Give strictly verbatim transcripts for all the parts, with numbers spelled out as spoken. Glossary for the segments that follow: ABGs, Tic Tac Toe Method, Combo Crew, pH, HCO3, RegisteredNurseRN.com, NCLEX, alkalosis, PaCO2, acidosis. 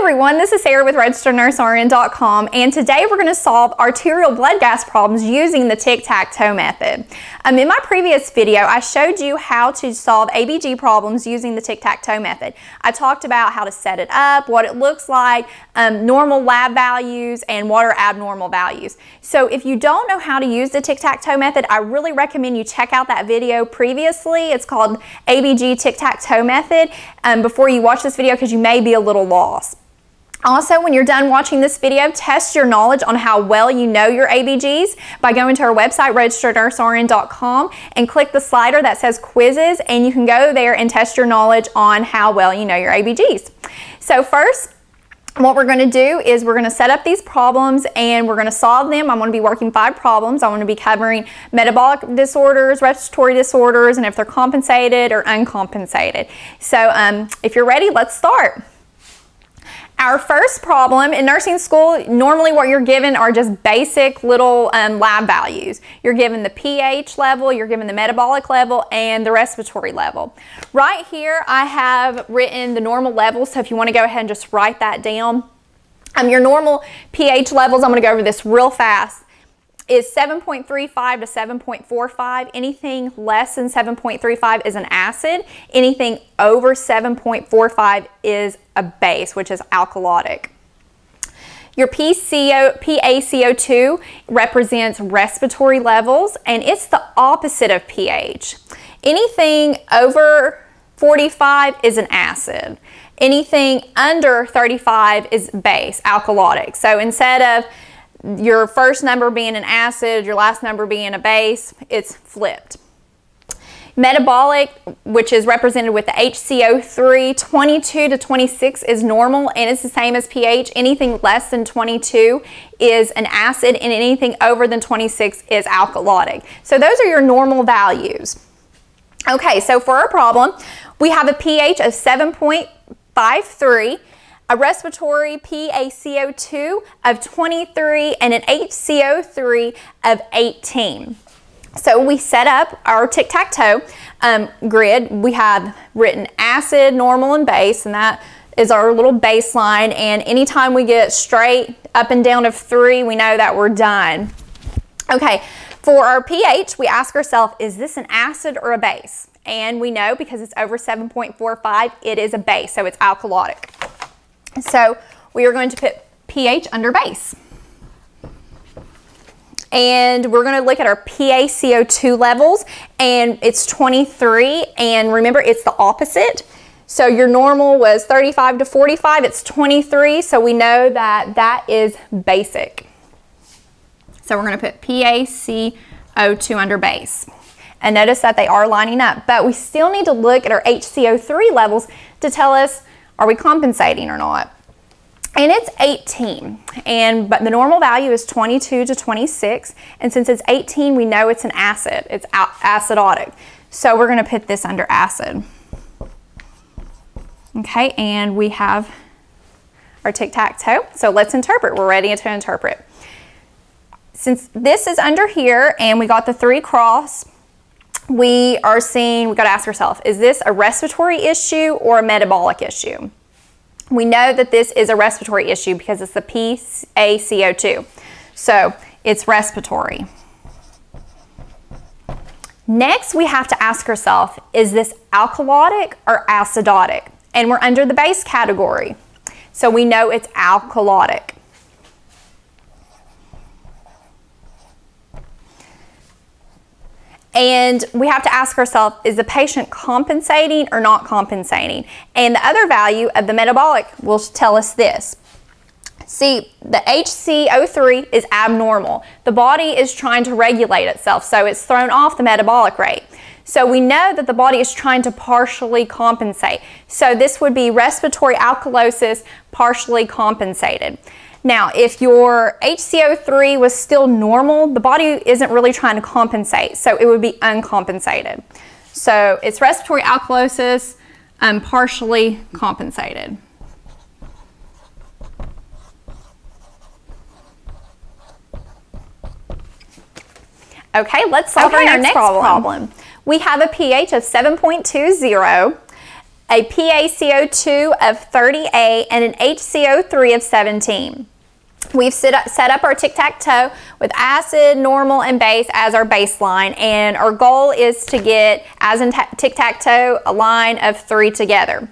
everyone, this is Sarah with Registered Nurse R N dot com, and today we're going to solve arterial blood gas problems using the tic-tac-toe method. Um, in my previous video, I showed you how to solve A B G problems using the tic-tac-toe method. I talked about how to set it up, what it looks like, um, normal lab values, and what are abnormal values. So if you don't know how to use the tic-tac-toe method, I really recommend you check out that video previously. It's called A B G tic-tac-toe method um, before you watch this video, because you may be a little lost. Also, when you're done watching this video, test your knowledge on how well you know your A B Gs by going to our website, Registered Nurse R N dot com, and click the slider that says quizzes, and you can go there and test your knowledge on how well you know your A B Gs. So first, what we're going to do is we're going to set up these problems and we're going to solve them. I'm going to be working five problems. I'm going to be covering metabolic disorders, respiratory disorders, and if they're compensated or uncompensated. So um, if you're ready, let's start. Our first problem, in nursing school, normally what you're given are just basic little um, lab values. You're given the pH level, you're given the metabolic level, and the respiratory level. Right here, I have written the normal level, so if you want to go ahead and just write that down. Um, your normal pH levels, I'm going to go over this real fast, is seven point three five to seven point four five. Anything less than seven point three five is an acid. Anything over seven point four five is a base, which is alkalotic. Your P A C O two represents respiratory levels, and it's the opposite of pH. Anything over forty-five is an acid. Anything under thirty-five is base, alkalotic. So instead of your first number being an acid, your last number being a base, it's flipped. Metabolic, which is represented with the H C O three, twenty-two to twenty-six is normal, and it's the same as pH. Anything less than twenty-two is an acid, and anything over than twenty-six is alkalotic. So those are your normal values. Okay, so for our problem, we have a pH of seven point five three, a respiratory P A C O two of twenty-three, and an H C O three of eighteen. So we set up our tic-tac-toe um, grid. We have written acid, normal, and base, and that is our little baseline. And anytime we get straight up and down of three, we know that we're done. Okay, for our pH, we ask ourselves, is this an acid or a base? And we know, because it's over seven point four five, it is a base, so it's alkalotic. So we are going to put pH under base. And we're going to look at our P A C O two levels, and it's twenty-three, and remember, it's the opposite. So your normal was thirty-five to forty-five, it's twenty-three, so we know that that is basic. So we're going to put P A C O two under base. And notice that they are lining up, but we still need to look at our H C O three levels to tell us, are we compensating or not? And it's eighteen, and but the normal value is twenty-two to twenty-six, and since it's eighteen, we know it's an acid. It's acidotic, so we're going to put this under acid. Okay, and we have our tic-tac-toe, so let's interpret. We're ready to interpret. Since this is under here, and we got the three cross, we are seeing, we've got to ask ourselves, is this a respiratory issue or a metabolic issue? We know that this is a respiratory issue because it's the P A C O two. So it's respiratory. Next, we have to ask ourselves, is this alkalotic or acidotic? And we're under the base category. So we know it's alkalotic. And we have to ask ourselves, is the patient compensating or not compensating? And the other value of the metabolic will tell us this. See, the H C O three is abnormal. The body is trying to regulate itself, so it's thrown off the metabolic rate. So we know that the body is trying to partially compensate. So this would be respiratory alkalosis, partially compensated. Now, if your H C O three was still normal, the body isn't really trying to compensate, so it would be uncompensated. So it's respiratory alkalosis, um, partially compensated. Okay, let's solve okay, our next, next problem. problem. We have a pH of seven point two zero, a P a C O two of thirty-eight, and an H C O three of seventeen. We've set up, set up our tic-tac-toe with acid, normal, and base as our baseline, and our goal is to get, as in tic-tac-toe, a line of three together.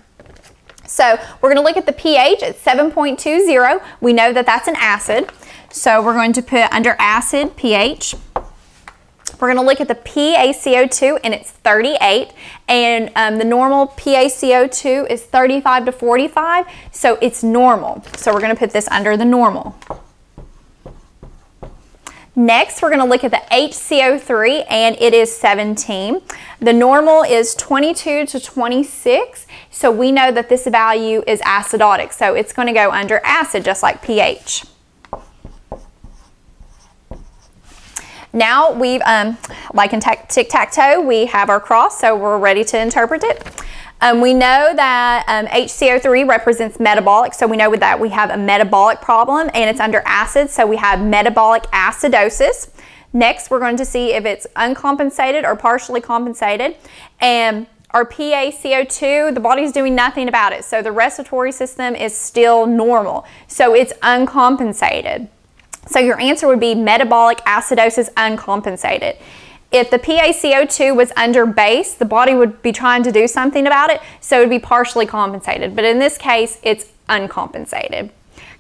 So we're going to look at the pH at seven point two zero. We know that that's an acid, so we're going to put under acid pH. We're going to look at the P a C O two, and it's thirty-eight, and um, the normal P a C O two is thirty-five to forty-five, so it's normal. So we're going to put this under the normal. Next, we're going to look at the H C O three, and it is seventeen. The normal is twenty-two to twenty-six, so we know that this value is acidotic, so it's going to go under acid, just like pH. Now we've, um, like in tic-tac-toe, we have our cross, so we're ready to interpret it. Um, we know that um, H C O three represents metabolic, so we know with that we have a metabolic problem, and it's under acid, so we have metabolic acidosis. Next, we're going to see if it's uncompensated or partially compensated. And our P a C O two, the body's doing nothing about it, so the respiratory system is still normal, so it's uncompensated. So your answer would be metabolic acidosis uncompensated. If the P a C O two was under base, the body would be trying to do something about it, so it would be partially compensated. But in this case, it's uncompensated.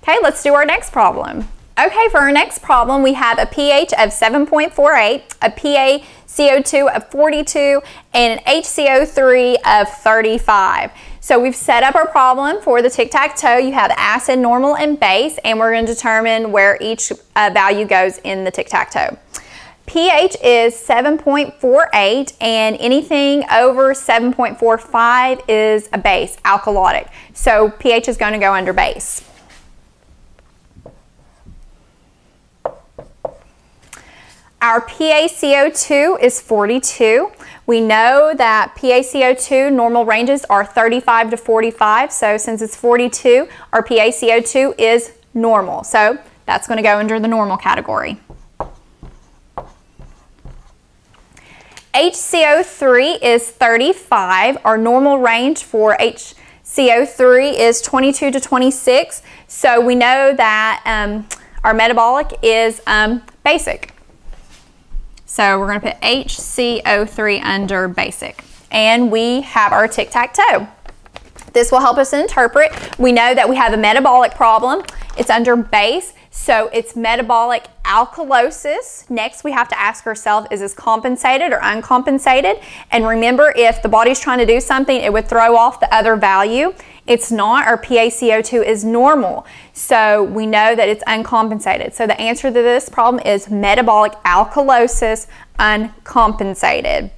Okay, let's do our next problem. Okay, for our next problem, we have a pH of seven point four eight, a P a C O two of forty-two, and an H C O three of thirty-five. So we've set up our problem for the tic-tac-toe. You have acid, normal, and base, and we're going to determine where each uh, value goes in the tic-tac-toe. pH is seven point four eight, and anything over seven point four five is a base, alkalotic. So pH is going to go under base. Our P a C O two is forty-two. We know that P a C O two normal ranges are thirty-five to forty-five, so since it's forty-two, our P a C O two is normal. So that's going to go under the normal category. H C O three is thirty-five. Our normal range for H C O three is twenty-two to twenty-six, so we know that um, our metabolic is um, basic. So we're going to put H C O three under basic, and we have our tic-tac-toe. This will help us interpret. We know that we have a metabolic problem. It's under base, so it's metabolic alkalosis. Next, we have to ask ourselves, is this compensated or uncompensated? And remember, if the body's trying to do something, it would throw off the other value. It's not. Our P a C O two is normal, so we know that it's uncompensated. So the answer to this problem is metabolic alkalosis uncompensated.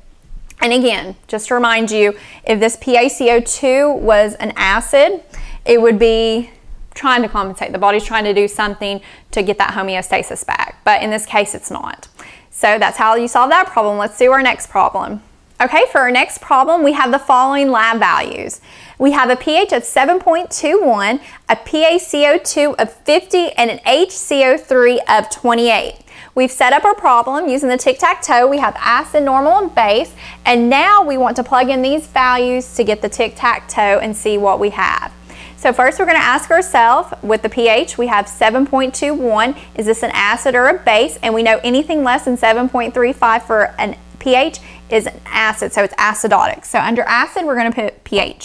And again, just to remind you, if this P a C O two was an acid, it would be trying to compensate. The body's trying to do something to get that homeostasis back, but in this case, it's not. So that's how you solve that problem. Let's do our next problem. Okay, for our next problem, we have the following lab values. We have a pH of seven point two one, a P a C O two of fifty, and an H C O three of twenty-eight. We've set up our problem using the tic-tac-toe. We have acid, normal, and base, and now we want to plug in these values to get the tic-tac-toe and see what we have. So first we're going to ask ourselves, with the pH, we have seven point two one. Is this an acid or a base? And we know anything less than seven point three five for an pH is an acid, so it's acidotic. So under acid, we're going to put pH.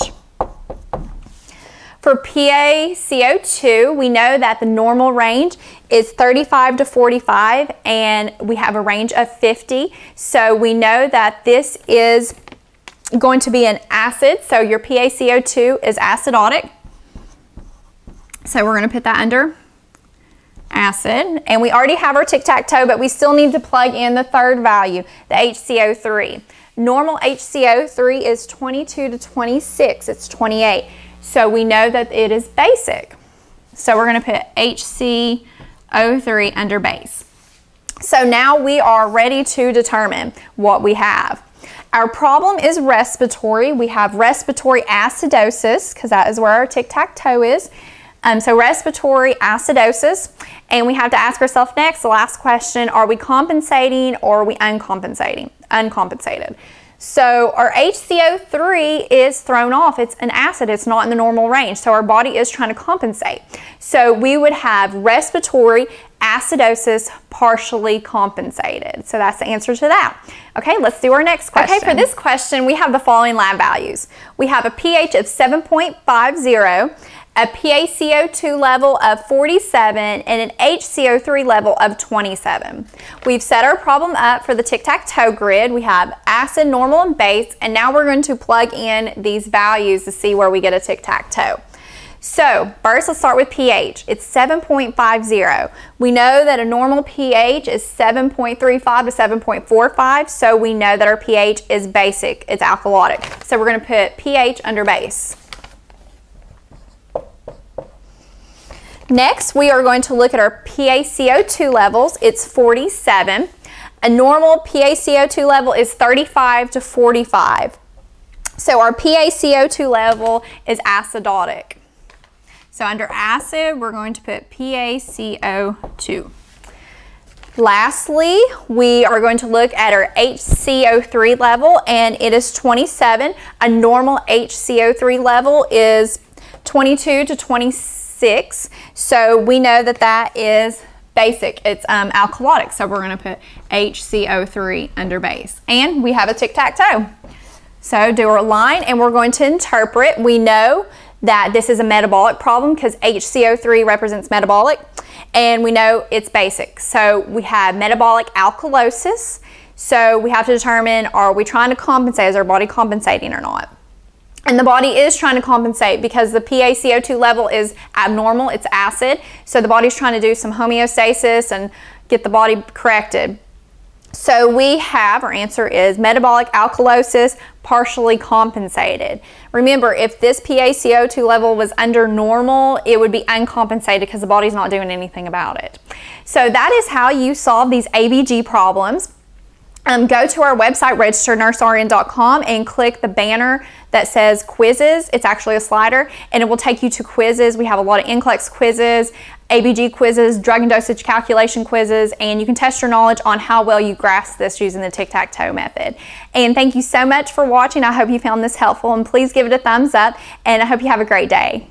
For P a C O two, we know that the normal range is thirty-five to forty-five, and we have a range of fifty. So we know that this is going to be an acid, so your P a C O two is acidotic. So we're going to put that under acid. And we already have our tic-tac-toe, but we still need to plug in the third value, the H C O three. Normal H C O three is twenty-two to twenty-six, it's twenty-eight. So we know that it is basic. So we're going to put H C O three under base. So now we are ready to determine what we have. Our problem is respiratory. We have respiratory acidosis, because that is where our tic-tac-toe is. Um, so respiratory acidosis. And we have to ask ourselves next, the last question, are we compensating or are we uncompensating? Uncompensated. So our H C O three is thrown off. It's an acid. It's not in the normal range. So our body is trying to compensate. So we would have respiratory acidosis partially compensated. So that's the answer to that. Okay, let's do our next question. Okay, for this question, we have the following lab values. We have a pH of seven point five zero, a PaCO two level of forty-seven, and an H C O three level of twenty-seven. We've set our problem up for the tic-tac-toe grid. We have acid, normal, and base, and now we're going to plug in these values to see where we get a tic-tac-toe. So first, let's start with pH. It's seven point five zero. We know that a normal pH is seven point three five to seven point four five, so we know that our pH is basic, it's alkalotic. So we're going to put pH under base. Next, we are going to look at our PaCO two levels. It's forty-seven. A normal PaCO two level is thirty-five to forty-five. So our PaCO two level is acidotic. So under acid, we're going to put PaCO two. Lastly, we are going to look at our H C O three level, and it is twenty-seven. A normal H C O three level is twenty-two to twenty-six. So we know that that is basic. It's um, alkalotic. So we're going to put H C O three under base. And we have a tic-tac-toe. So do our line, and we're going to interpret. We know that this is a metabolic problem because H C O three represents metabolic, and we know it's basic. So we have metabolic alkalosis. So we have to determine, are we trying to compensate? Is our body compensating or not? And the body is trying to compensate because the PaCO two level is abnormal, it's acid. So the body's trying to do some homeostasis and get the body corrected. So we have, our answer is metabolic alkalosis partially compensated. Remember, if this PaCO two level was under normal, it would be uncompensated because the body's not doing anything about it. So that is how you solve these A B G problems. Um, go to our website, registered nurse R N dot com, and click the banner that says quizzes. It's actually a slider, and it will take you to quizzes. We have a lot of N C L E X quizzes, A B G quizzes, drug and dosage calculation quizzes, and you can test your knowledge on how well you grasp this using the tic-tac-toe method. And thank you so much for watching. I hope you found this helpful, and please give it a thumbs up, and I hope you have a great day.